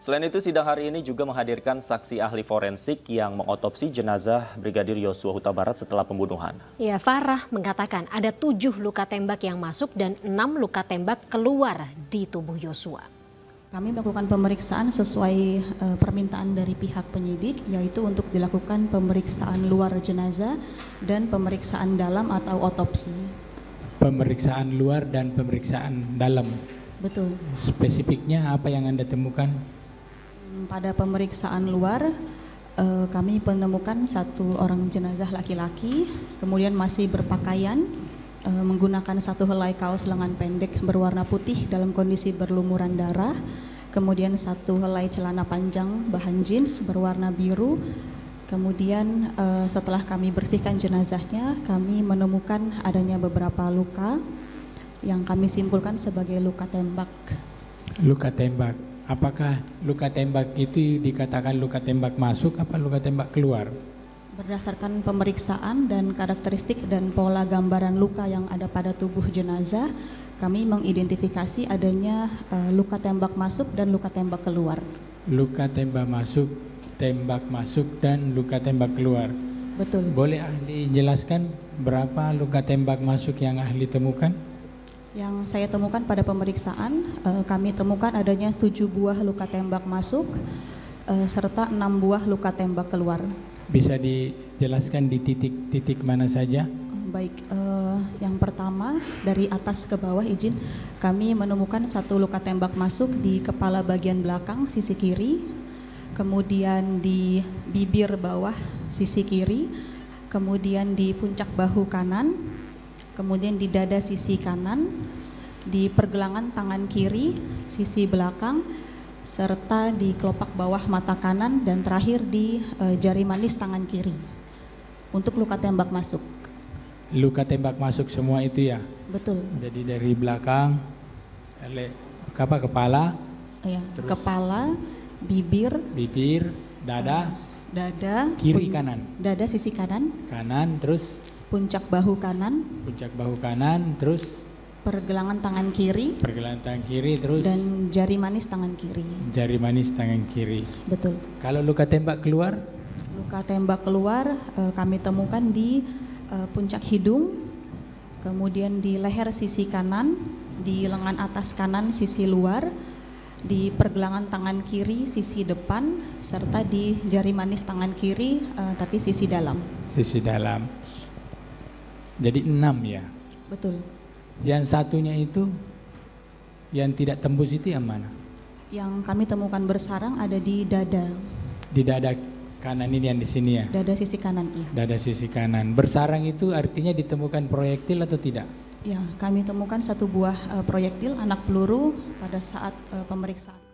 Selain itu, sidang hari ini juga menghadirkan saksi ahli forensik yang mengotopsi jenazah Brigadir Yosua Hutabarat setelah pembunuhan. Ya, Farah mengatakan ada 7 luka tembak yang masuk dan 6 luka tembak keluar di tubuh Yosua. Kami melakukan pemeriksaan sesuai permintaan dari pihak penyidik, yaitu untuk dilakukan pemeriksaan luar jenazah dan pemeriksaan dalam atau otopsi. Pemeriksaan luar dan pemeriksaan dalam. Betul. Spesifiknya apa yang Anda temukan? Pada pemeriksaan luar, kami menemukan 1 orang jenazah laki-laki, kemudian masih berpakaian, menggunakan 1 helai kaos lengan pendek berwarna putih dalam kondisi berlumuran darah, kemudian 1 helai celana panjang bahan jeans berwarna biru. Kemudian setelah kami bersihkan jenazahnya, kami menemukan adanya beberapa luka yang kami simpulkan sebagai luka tembak. Luka tembak. Apakah luka tembak itu dikatakan luka tembak masuk apa luka tembak keluar? Berdasarkan pemeriksaan dan karakteristik dan pola gambaran luka yang ada pada tubuh jenazah, kami mengidentifikasi adanya luka tembak masuk dan luka tembak keluar. Luka tembak masuk dan luka tembak keluar. Betul. Boleh ahli jelaskan berapa luka tembak masuk yang ahli temukan? Yang saya temukan pada pemeriksaan, kami temukan adanya 7 buah luka tembak masuk serta 6 buah luka tembak keluar. Bisa dijelaskan di titik-titik mana saja? Baik, yang pertama dari atas ke bawah, izin, kami menemukan 1 luka tembak masuk di kepala bagian belakang sisi kiri, kemudian di bibir bawah sisi kiri, kemudian di puncak bahu kanan, kemudian di dada sisi kanan, di pergelangan tangan kiri sisi belakang, serta di kelopak bawah mata kanan, dan terakhir di jari manis tangan kiri untuk luka tembak masuk. Luka tembak masuk semua itu ya? Betul. Jadi dari belakang, kepala, ya, terus kepala, bibir, dada, kiri kanan, dada sisi kanan, terus puncak bahu kanan, terus pergelangan tangan kiri, terus dan jari manis tangan kiri. Betul. Kalau luka tembak keluar kami temukan di puncak hidung, kemudian di leher sisi kanan, di lengan atas kanan sisi luar, di pergelangan tangan kiri sisi depan, serta di jari manis tangan kiri tapi sisi dalam. Jadi 6 ya? Betul. Yang satunya itu, yang tidak tembus itu yang mana? Yang kami temukan bersarang ada di dada. Di dada kanan ini yang di sini ya? Dada sisi kanan, iya. Dada sisi kanan. Bersarang itu artinya ditemukan proyektil atau tidak? Ya, kami temukan 1 buah proyektil anak peluru pada saat pemeriksaan.